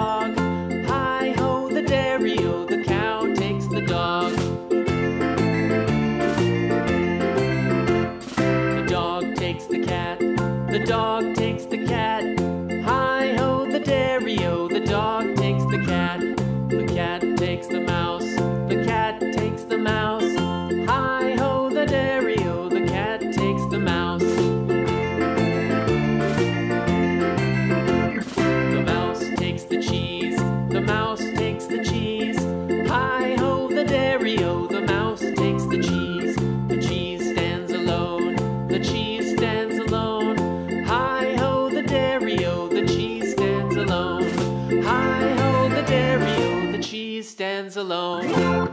dog. Hi-ho, the dairy-o, the cow takes the dog. The dog takes the cat. The dog takes the cat. Hi-ho, the dairy-o, the dog takes the cat. The cat takes the mouse. The cat takes the mouse. Hi-ho, the dairy-o, the cat takes the mouse. The cheese, the mouse takes the cheese. Hi-ho, the dairy-o, the mouse takes the cheese. The cheese stands alone, the cheese stands alone. Hi-ho, the dairy-o, the cheese stands alone. Hi-ho, the dairy-o, the cheese stands alone.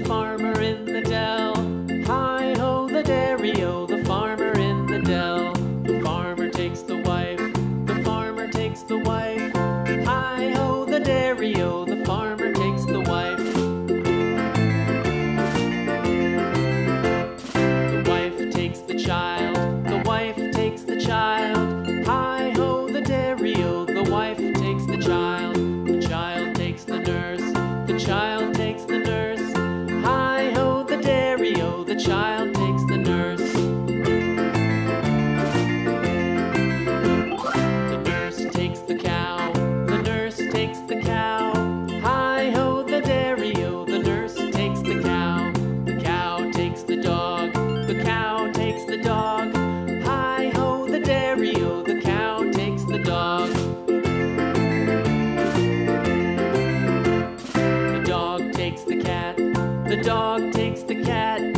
the farmer in the dell. Hi-ho the dairy-o, the farmer in the dell. The farmer takes the wife, the farmer takes the wife. Hi-ho the dairy-o, the farmer takes the wife. The wife takes the child, the wife takes the child. Hi-ho the dairy-o, the wife takes the child. The child takes the nurse, the child takes the nurse. Hi-ho the dairy-o, the child takes the nurse. The nurse takes the cow, the nurse takes the cow. Hi-ho the dairy-o, the nurse takes the cow. The cow takes the dog, the cow takes the dog. Hi-ho the dairy-o, the cow takes the dog. The dog takes the cat, the dog takes the cat.